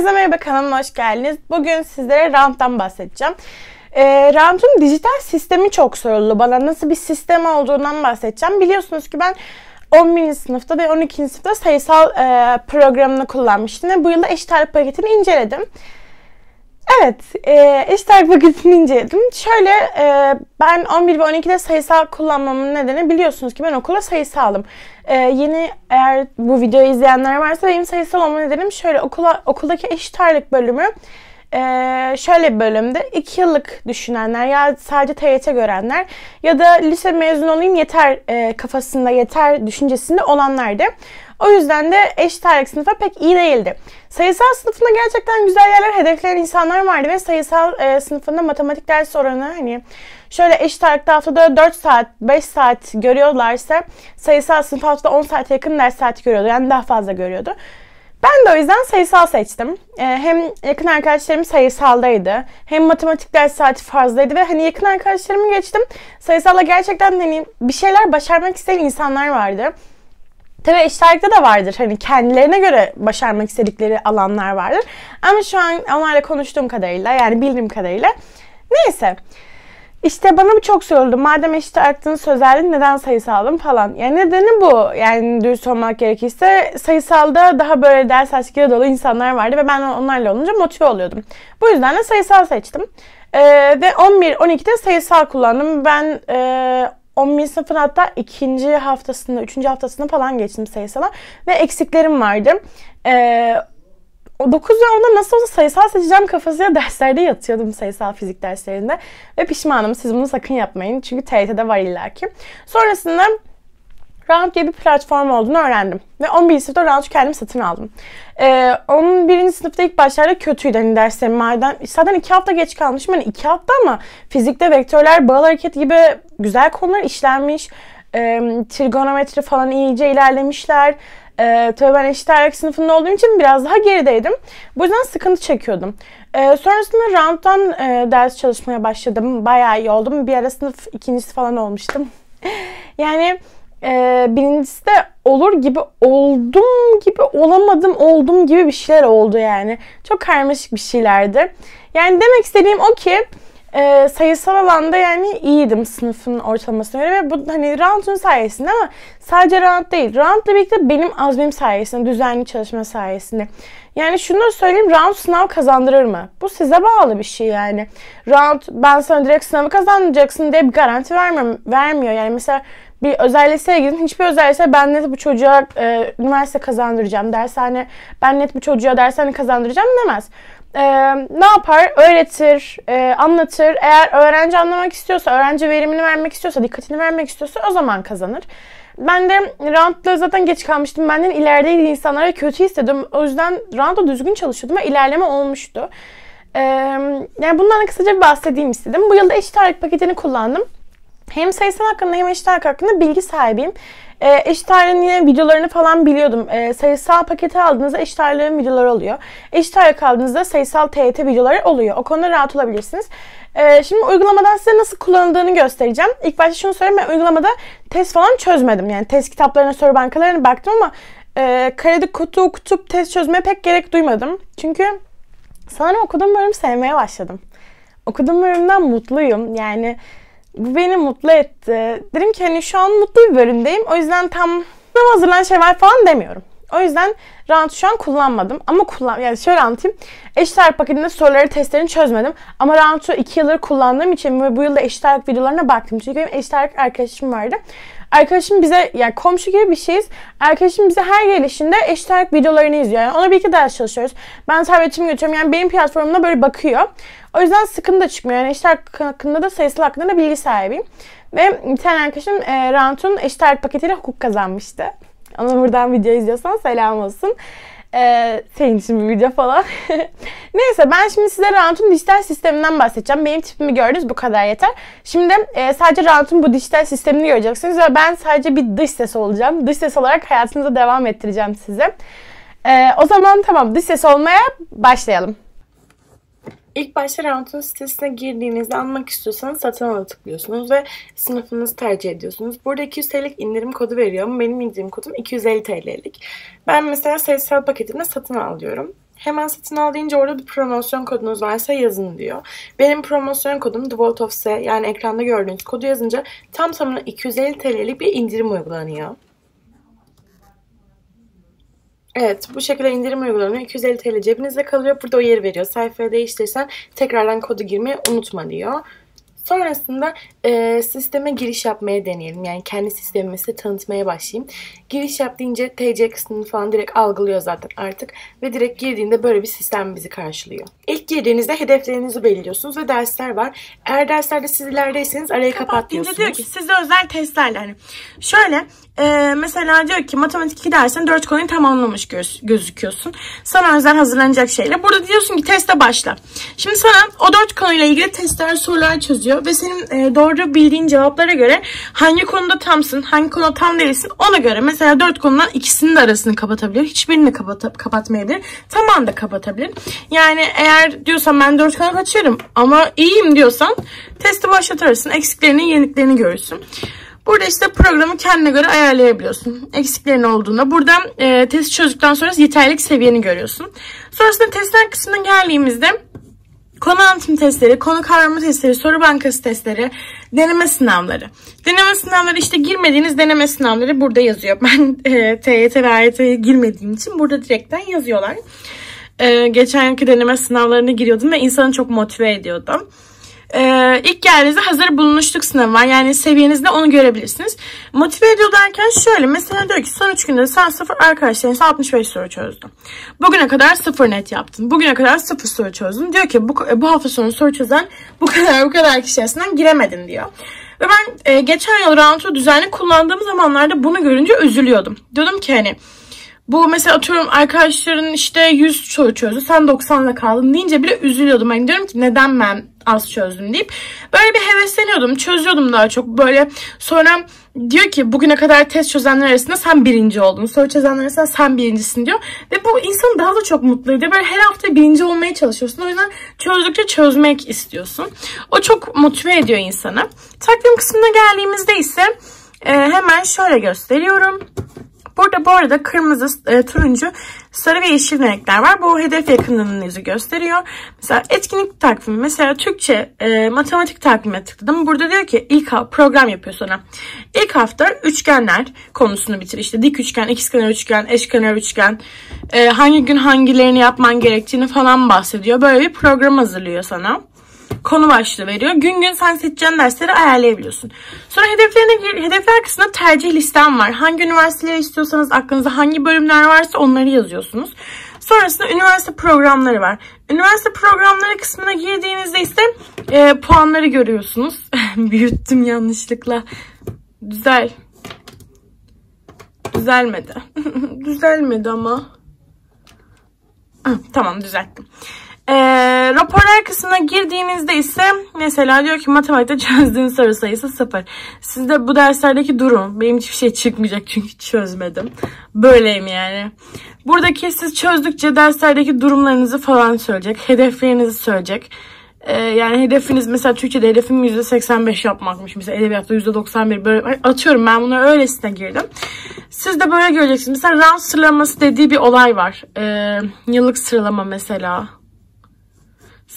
Herkese merhaba, kanalıma hoş geldiniz. Bugün sizlere ranttan bahsedeceğim. Rant'ın dijital sistemi çok soruldu bana. Nasıl bir sistem olduğundan bahsedeceğim. Biliyorsunuz ki ben 11. sınıfta ve 12. sınıfta sayısal programını kullanmıştım. Ve bu yılda eşit ağırlık paketini inceledim. Evet, eşit ağırlık paketini inceledim. Şöyle, ben 11 ve 12'de sayısal kullanmamın nedeni biliyorsunuz ki ben okula sayısalım. Yeni eğer bu videoyu izleyenler varsa benim sayısal olma nedenim şöyle, okuldaki eşit ağırlık bölümü şöyle bir bölümde 2 yıllık düşünenler ya sadece TYT görenler ya da lise mezun olayım yeter kafasında yeter düşüncesinde olanlardı. O yüzden de eşit ağırlık sınıfa pek iyi değildi. Sayısal sınıfında gerçekten güzel yerler hedefleyen insanlar vardı ve sayısal sınıfında matematik ders oranı hani şöyle eşit ağırlıkta haftada 4 saat 5 saat görüyorlarsa sayısal sınıf haftada 10 saate yakın ders saati görüyordu, yani daha fazla görüyordu. Ben de o yüzden sayısal seçtim. Hem yakın arkadaşlarım sayısaldaydı, hem matematik ders saati fazlaydı ve hani yakın arkadaşlarımı geçtim. Sayısalla gerçekten hani bir şeyler başarmak isteyen insanlar vardı. Tabii eşit ağırlıkta da vardır. Hani kendilerine göre başarmak istedikleri alanlar vardır. Ama şu an onlarla konuştuğum kadarıyla, yani bildiğim kadarıyla. Neyse. İşte bana bu çok soruldu. Madem eşit ağırlıktan söz verdin, neden sayısalım falan. Yani nedeni bu. Yani dürüst olmak gerekirse sayısalda daha böyle ders aşkıyla dolu insanlar vardı ve ben onlarla olunca motive oluyordum. Bu yüzden de sayısal seçtim. Ve 11-12'de sayısal kullandım. Ben 11. sınıfın hatta 2. haftasında, 3. haftasında falan geçtim sayısala. Ve eksiklerim vardı. 9 ve 10'da nasıl olsa sayısal seçeceğim kafasıyla derslerde yatıyordum, sayısal fizik derslerinde. Ve pişmanım, siz bunu sakın yapmayın. Çünkü TYT'de var illaki. Sonrasında Round diye bir platform olduğunu öğrendim. Ve 11. sınıfta Round'u kendim satın aldım. 11. sınıfta ilk başlarda kötüydü hani derslerim. Zaten 2 hafta geç kalmışım. Hani 2 hafta ama fizikte vektörler, bağıl hareket gibi güzel konular işlenmiş. Trigonometri falan iyice ilerlemişler. Tabii ben eşit ağırlık sınıfında olduğum için biraz daha gerideydim. Bu yüzden sıkıntı çekiyordum. Sonrasında Round'dan ders çalışmaya başladım. Bayağı iyi oldum. Bir ara sınıf ikincisi falan olmuştum. Yani birincisi de olur gibi oldum gibi olamadım oldum gibi bir şeyler oldu yani. Çok karmaşık bir şeylerdi. Yani demek istediğim o ki sayısal alanda yani iyiydim sınıfın ortalamasına göre ve bu hani Round'un sayesinde, ama sadece Round değil. Round'la birlikte benim azmim sayesinde, düzenli çalışma sayesinde. Yani şunu da söyleyeyim, Round sınav kazandırır mı? Bu size bağlı bir şey yani. Round ben sana direkt sınavı kazandıracaksın diye bir garanti vermiyor. Yani mesela bir özel liseye gidin, hiçbir özel liseye ben net bu çocuğa üniversite kazandıracağım, dershane ben net bu çocuğa dershane kazandıracağım demez. Ne yapar? Öğretir, anlatır. Eğer öğrenci anlamak istiyorsa, öğrenci verimini vermek istiyorsa, dikkatini vermek istiyorsa o zaman kazanır. Ben de Round'da zaten geç kalmıştım. Benden ilerideydi insanlara, kötü hissediyordum. O yüzden Round'da düzgün çalışıyordum ve ilerleme olmuştu. Yani bundan da kısaca bir bahsedeyim istedim. Bu yılda eşit ağırlık paketini kullandım. Hem sayısal hakkında hem eşit ağırlık hakkında bilgi sahibiyim. Eşit ağırlığın yine videolarını falan biliyordum. Sayısal paketi aldığınızda eşit ağırlığın videoları oluyor. Eşit ağırlık aldığınızda sayısal TYT videoları oluyor. O konuda rahat olabilirsiniz. Şimdi uygulamadan size nasıl kullanıldığını göstereceğim. İlk başta şunu söyleyeyim, ben uygulamada test falan çözmedim. Yani test kitaplarına, soru bankalarına baktım ama kredi kutu okutup test çözmeye pek gerek duymadım. Çünkü sonra okuduğum bölümü sevmeye başladım. Okuduğum bölümden mutluyum. Yani bu beni mutlu etti. Dedim ki hani şu an mutlu bir bölümdeyim. O yüzden tam hazırlanan şey var falan demiyorum. O yüzden Round'u şu an kullanmadım. Ama yani şöyle anlatayım. Eşit ağırlık paketinde soruları, testlerini çözmedim. Ama Round'u 2 yıldır kullandığım için ve bu yılda eşit ağırlık videolarına baktım. Çünkü benim eşit ağırlık arkadaşım vardı. Arkadaşım bize, yani komşu gibi bir şeyiz. Arkadaşım bize her gelişinde eşit ağırlık videolarını izliyor. Yani ona birlikte ders çalışıyoruz. Ben tabletimi götürüyorum. Yani benim platformumda böyle bakıyor. O yüzden sıkıntı da çıkmıyor. Yani eşit ağırlık hakkında da, sayısal hakkında da bilgi sahibiyim. Ve bir tane arkadaşım Round'un eşit ağırlık paketiyle hukuk kazanmıştı. Ama buradan video izliyorsan selam olsun. Senin için bir video falan. Neyse, ben şimdi size Round'un dijital sisteminden bahsedeceğim. Benim tipimi gördünüz, bu kadar yeter. Şimdi sadece Round'un bu dijital sistemini göreceksiniz ve ben sadece bir dış ses olacağım. Dış ses olarak hayatınıza devam ettireceğim size. O zaman tamam, dış ses olmaya başlayalım. İlk başta Round'un sitesine girdiğinizde almak istiyorsanız satın ala tıklıyorsunuz ve sınıfınızı tercih ediyorsunuz. Burada 200 TL'lik indirim kodu veriyor ama benim indirim kodum 250 TL'lik. Ben mesela sayısal paketini satın alıyorum. Hemen satın al deyince orada bir promosyon kodunuz varsa yazın diyor. Benim promosyon kodum TheVoteOfSe, yani ekranda gördüğünüz kodu yazınca tam tamına 250 TL'lik bir indirim uygulanıyor. Evet, bu şekilde indirim uygulanıyor. 250 TL cebinizde kalıyor. Burada o yeri veriyor. Sayfayı değiştirirsen tekrardan kodu girmeyi unutma diyor. Sonrasında sisteme giriş yapmaya deneyelim. Yani kendi sistemimi size tanıtmaya başlayayım. Giriş yap deyince TC kısmını falan direkt algılıyor zaten artık. Ve direkt girdiğinde böyle bir sistem bizi karşılıyor. İlk girdiğinizde hedeflerinizi belirliyorsunuz ve dersler var. Eğer derslerde siz ilerideyseniz arayı kapatıyorsunuz. Diyor ki size özel testlerle. Yani şöyle mesela diyor ki matematik 2 dersin 4 konuyu tamamlamış gözüküyorsun. Sana özel hazırlanacak şeyle. Burada diyorsun ki teste başla. Şimdi sana o 4 konuyla ilgili testler, sorular çözüyor ve senin doğru bildiğin cevaplara göre hangi konuda tamsın, hangi konuda tam değilsin ona göre mesela 4 konudan ikisinin de arasını kapatabilir. Hiçbirini kapatmayabilir. Tamam da kapatabilir. Yani eğer diyorsan ben 4 konuda kaçıyorum ama iyiyim diyorsan testi başlatırsın. Eksiklerini, yeniliklerini görürsün. Burada işte programı kendine göre ayarlayabiliyorsun. Eksiklerin olduğunda. Burada testi çözdükten sonra yeterlilik seviyeni görüyorsun. Sonrasında testler kısmına geldiğimizde konu anlatım testleri, konu kavrama testleri, soru bankası testleri, deneme sınavları. Deneme sınavları işte girmediğiniz deneme sınavları burada yazıyor. Ben TYT ve AYT'ye girmediğim için burada direktten yazıyorlar. Geçen yılki deneme sınavlarına giriyordum ve insanı çok motive ediyordu. İlk geldiğinizde hazır bulunuşluk sınavı var. Yani seviyenizde onu görebilirsiniz. Motive ediyor derken şöyle. Mesela diyor ki son 3 günde sen 0 arkadaşlarınızla 65 soru çözdün. Bugüne kadar 0 net yaptın. Bugüne kadar 0 soru çözdün. Diyor ki bu hafta sonu soru çözen bu kadar kişi arasından giremedin diyor. Ve ben geçen yıl round'u düzenli kullandığım zamanlarda bunu görünce üzülüyordum. Diyordum ki hani bu mesela atıyorum arkadaşların işte 100 soru çözdü. Sen 90'la kaldın deyince bile üzülüyordum. Hani diyorum ki neden ben az çözdüm deyip böyle bir hevesleniyordum. Çözüyordum daha çok böyle. Sonra diyor ki bugüne kadar test çözenler arasında sen birinci oldun. Soru çözenler arasında sen birincisin diyor. Ve bu insanı daha da çok mutlu ediyor. Böyle her hafta birinci olmaya çalışıyorsun. O yüzden çözdükçe çözmek istiyorsun. O çok motive ediyor insanı. Takvim kısmına geldiğimizde ise hemen şöyle gösteriyorum. Burada bu arada kırmızı, turuncu, sarı ve yeşil renkler var. Bu hedef yakınlığınızı gösteriyor. Mesela etkinlik takvimi. Mesela Türkçe matematik takvime tıkladım. Burada diyor ki ilk program yapıyor sonra. İlk hafta üçgenler konusunu bitir. İşte dik üçgen, ikizkenar üçgen, eşkenar üçgen. Hangi gün hangilerini yapman gerektiğini falan bahsediyor. Böyle bir program hazırlıyor sana. Konu başlığı veriyor. Gün gün sen seçeceğin dersleri ayarlayabiliyorsun. Sonra hedefler kısmında tercih listem var. Hangi üniversiteleri istiyorsanız aklınızda hangi bölümler varsa onları yazıyorsunuz. Sonrasında üniversite programları var. Üniversite programları kısmına girdiğinizde ise puanları görüyorsunuz. Büyüttüm yanlışlıkla. Düzelmedi. Düzelmedi ama. Tamam, düzelttim. Raporlar kısmına girdiğinizde ise mesela diyor ki matematikte çözdüğün soru sayısı 0. Sizde bu derslerdeki durum. Benim hiçbir şey çıkmayacak çünkü çözmedim. Böyleyim yani. Buradaki siz çözdükçe derslerdeki durumlarınızı falan söyleyecek. Hedeflerinizi söyleyecek. Yani hedefiniz mesela Türkçe'de hedefim %85 yapmakmış. Mesela edebiyatta %91 böyle atıyorum, ben bunu öylesine girdim. Siz de böyle göreceksiniz. Mesela round sıralaması dediği bir olay var. Yıllık sıralama mesela.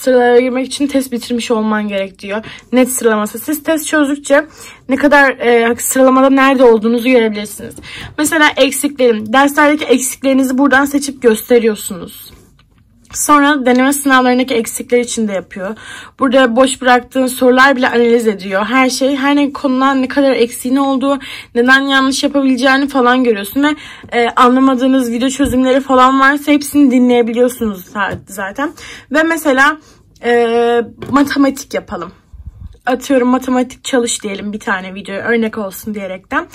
Sıralara girmek için test bitirmiş olman gerek diyor. Net sıralaması. Siz test çözdükçe ne kadar sıralamada nerede olduğunuzu görebilirsiniz. Mesela eksiklerim. Derslerdeki eksiklerinizi buradan seçip gösteriyorsunuz. Sonra deneme sınavlarındaki eksikler için de yapıyor. Burada boş bıraktığın sorular bile analiz ediyor. Her şey, her konudan ne kadar eksiğin olduğu, neden yanlış yapabileceğini falan görüyorsun. Ve anlamadığınız video çözümleri falan varsa hepsini dinleyebiliyorsunuz zaten. Ve mesela matematik yapalım. Atıyorum matematik çalış diyelim bir tane videoya örnek olsun diyerekten.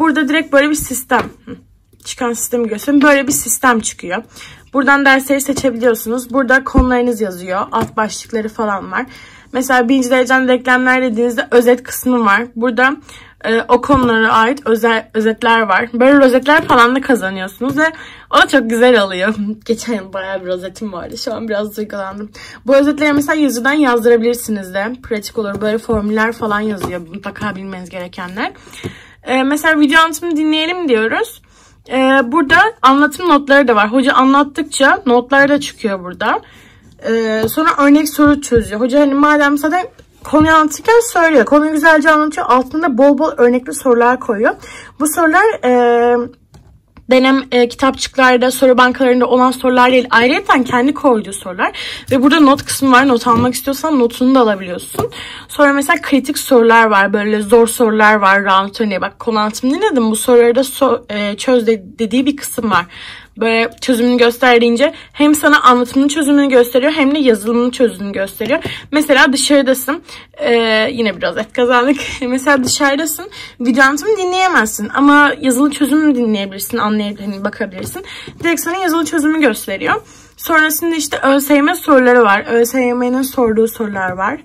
Burada direkt böyle bir sistem. Çıkan sistemi göstereyim. Böyle bir sistem çıkıyor. Buradan dersleri seçebiliyorsunuz. Burada konularınız yazıyor. Alt başlıkları falan var. Mesela birinci derecen denklemler dediğinizde özet kısmı var. Burada o konulara ait özetler var. Böyle özetler falan da kazanıyorsunuz ve o da çok güzel oluyor. Geçen yıl bayağı bir özetim vardı. Şu an biraz duygulandım. Bu özetleri mesela yazıdan yazdırabilirsiniz de. Pratik olur. Böyle formüller falan yazıyor. Mutlaka bilmeniz gerekenler. Mesela video anlatımı dinleyelim diyoruz. Burada anlatım notları da var. Hoca anlattıkça notlar da çıkıyor burada. Sonra örnek soru çözüyor. Hoca hani madem zaten konuyu anlatırken söylüyor. Konuyu güzelce anlatıyor. Altında bol bol örnekli sorular koyuyor. Bu sorular denem kitapçıklarda, soru bankalarında olan sorular değil. Ayrıca kendi koyduğu sorular. Ve burada not kısmı var. Not almak istiyorsan notunu da alabiliyorsun. Sonra mesela kritik sorular var. Böyle zor sorular var. Round örneği. Bak konu anlatımı ne dedim? Bu soruları da çöz dediği bir kısım var. Böyle çözümünü gösterdiğince hem sana anlatımının çözümünü gösteriyor hem de yazılımının çözümünü gösteriyor. Mesela dışarıdasın. Yine biraz et kazandık. Mesela dışarıdasın. Video anlatımını dinleyemezsin. Ama yazılı çözümünü dinleyebilirsin. Anlayabilirsin, bakabilirsin. Direkt sana yazılı çözümü gösteriyor. Sonrasında işte ÖSYM soruları var. ÖSYM'nin sorduğu sorular var.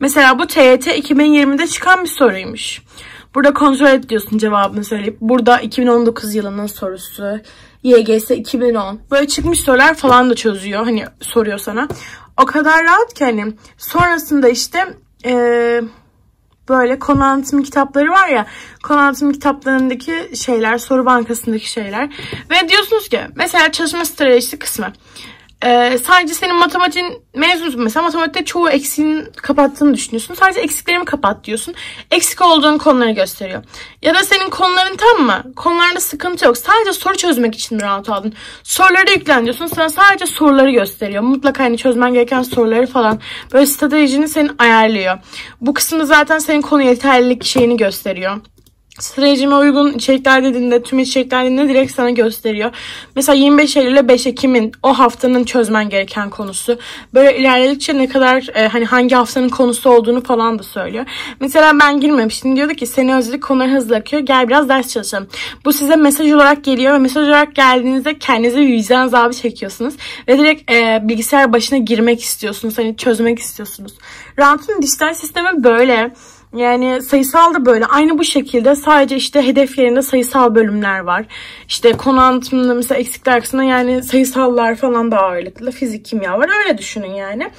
Mesela bu TYT 2020'de çıkan bir soruymuş. Burada kontrol et diyorsun cevabını söyleyip. Burada 2019 yılının sorusu. YGS 2010. Böyle çıkmış sorular falan da çözüyor. Hani soruyor sana. O kadar rahat ki hani. Sonrasında işte böyle konu anlatım kitapları var ya. Konu anlatım kitaplarındaki şeyler. Soru bankasındaki şeyler. Ve diyorsunuz ki mesela çalışma stratejisi kısmı. Sadece senin matematiğin mezunsun mesela. Matematikte çoğu eksiğini kapattığını düşünüyorsun. Sadece eksiklerimi kapat diyorsun. Eksik olduğun konuları gösteriyor. Ya da senin konuların tam mı? Konularda sıkıntı yok. Sadece soru çözmek için rahat aldın. Soruları yüklen diyorsun. Sana sadece soruları gösteriyor. Mutlaka hani çözmen gereken soruları falan. Böyle stratejini senin ayarlıyor. Bu kısmı zaten senin konu yeterlilik şeyini gösteriyor. Stratejime uygun içerikler dediğinde, tüm içerikler dediğinde direkt sana gösteriyor. Mesela 25 Eylül ile 5 Ekim'in o haftanın çözmen gereken konusu. Böyle ilerledikçe ne kadar hani hangi haftanın konusu olduğunu falan da söylüyor. Mesela ben girmemiştim. Diyordu ki seni özledik, konuları hızlı akıyor. Gel biraz ders çalışalım. Bu size mesaj olarak geliyor ve mesaj olarak geldiğinizde kendinize vicdan azabı çekiyorsunuz. Ve direkt bilgisayar başına girmek istiyorsunuz. Hani çözmek istiyorsunuz. Rant'ın dijital sistemi böyle. Yani sayısal da böyle. Aynı bu şekilde sadece işte hedef yerinde sayısal bölümler var. İşte konu anlatımında mesela eksikler kısmında yani sayısallar falan daha ağırlıklı. Fizik, kimya var. Öyle düşünün yani.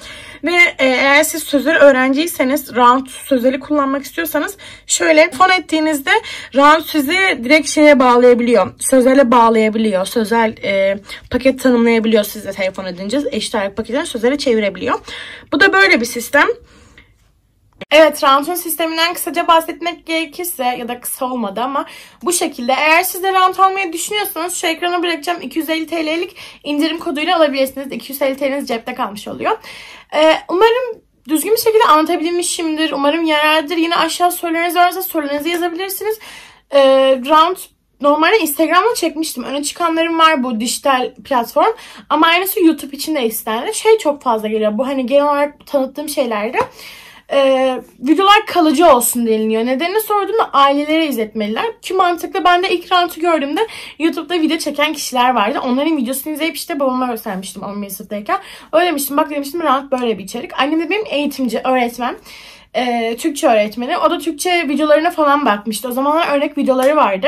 Ve eğer siz sözel öğrenciyseniz round sözeli kullanmak istiyorsanız şöyle fon ettiğinizde round sizi direkt şeye bağlayabiliyor. Sözele bağlayabiliyor. Sözel paket tanımlayabiliyor size telefon edince. Eşit ağırlık paketini sözele çevirebiliyor. Bu da böyle bir sistem. Evet, rantun sisteminden kısaca bahsetmek gerekirse ya da kısa olmadı ama bu şekilde eğer siz de rant almayı düşünüyorsanız şu ekrana bırakacağım 250 TL'lik indirim koduyla alabilirsiniz. 250 TL'niz cepte kalmış oluyor. Umarım düzgün bir şekilde anlatabilmişimdir. Umarım yararlıdır. Yine aşağı sorularınız varsa sorularınızı yazabilirsiniz. Rant normalde Instagram'da çekmiştim. Öne çıkanlarım var bu dijital platform. Ama aynısı YouTube için de istenir. Şey çok fazla geliyor. Bu hani genel olarak tanıttığım şeylerde. Videolar kalıcı olsun deniliyor. Nedenini sorduğumda ailelere izletmeliler. Ki mantıklı, ben de ilk rantı gördüğümde YouTube'da video çeken kişiler vardı. Onların videosunu izleyip işte babama göstermiştim 11. sınıftayken. Öyle demiştim, bak demiştim, rant böyle bir içerik. Annem de benim eğitimci, öğretmen. Türkçe öğretmeni. O da Türkçe videolarına falan bakmıştı. O zamanlar örnek videoları vardı.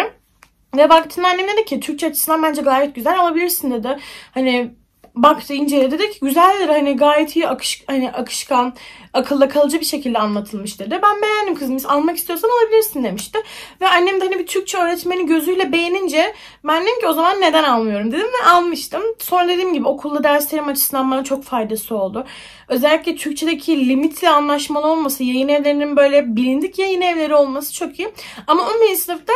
Ve baktığında annem dedi ki Türkçe açısından bence gayet güzel alabilirsin dedi. Hani baktı, inceledi, dedi ki güzeldir, hani gayet iyi akışkan, akılda kalıcı bir şekilde anlatılmış dedi. Ben beğendim kızım, almak istiyorsan alabilirsin demişti. Ve annem de hani bir Türkçe öğretmeni gözüyle beğenince ben dedim ki o zaman neden almıyorum dedim ve almıştım. Sonra dediğim gibi okulda derslerim açısından bana çok faydası oldu. Özellikle Türkçedeki limitle anlaşmalı olması, yayın evlerinin böyle bilindik yayın evleri olması çok iyi. Ama 11. sınıfta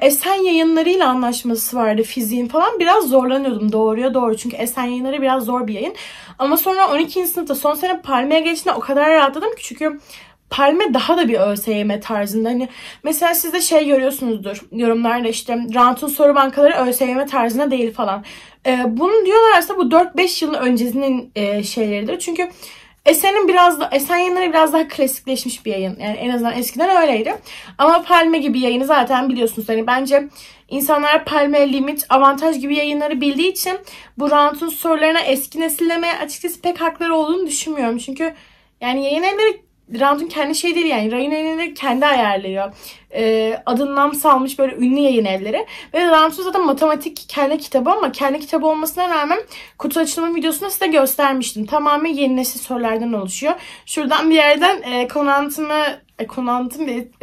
Esen yayınlarıyla anlaşması vardı fiziğin falan. Biraz zorlanıyordum doğruya doğru. Çünkü Esen yayınları biraz zor bir yayın. Ama sonra 12. sınıfta son sene Palme'ye geçtiğinde o kadar rahatladım ki. Çünkü Palme daha da bir ÖSYM tarzında. Hani mesela siz de şey görüyorsunuzdur yorumlarda, işte rantun soru bankaları ÖSYM tarzında değil falan. Bunu diyorlarsa bu 4-5 yıl öncesinin şeyleridir. Çünkü Esen yayınları biraz daha klasikleşmiş bir yayın. Yani en azından eskiden öyleydi. Ama Palme gibi yayını zaten biliyorsunuz. Hani bence insanlar Palme, Limit, Avantaj gibi yayınları bildiği için bu rantun sorularına eski nesillemeye açıkçası pek hakları olduğunu düşünmüyorum. Çünkü yani yayın evleri Round'un kendi şey değil yani. Yayın evleri kendi ayarlıyor. Adını nam salmış böyle ünlü yayın evleri. Ve Round'un zaten matematik kendi kitabı ama kendi kitabı olmasına rağmen kutu açılımı videosunu size göstermiştim. Tamamen yeni nesil sorulardan oluşuyor. Şuradan bir yerden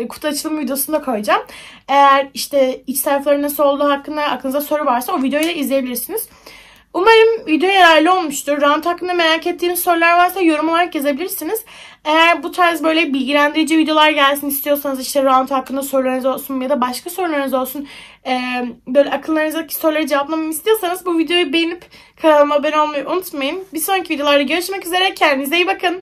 kutu açılımı videosunu da koyacağım. Eğer işte iç sayfaları nasıl olduğu hakkında aklınıza soru varsa o videoyu da izleyebilirsiniz. Umarım video yararlı olmuştur. Round hakkında merak ettiğiniz sorular varsa yorum olarak yazabilirsiniz. Eğer bu tarz böyle bilgilendirici videolar gelsin istiyorsanız, işte round hakkında sorularınız olsun ya da başka sorularınız olsun, böyle akıllarınızdaki soruları cevaplamamı istiyorsanız bu videoyu beğenip kanalıma abone olmayı unutmayın. Bir sonraki videolarda görüşmek üzere. Kendinize iyi bakın.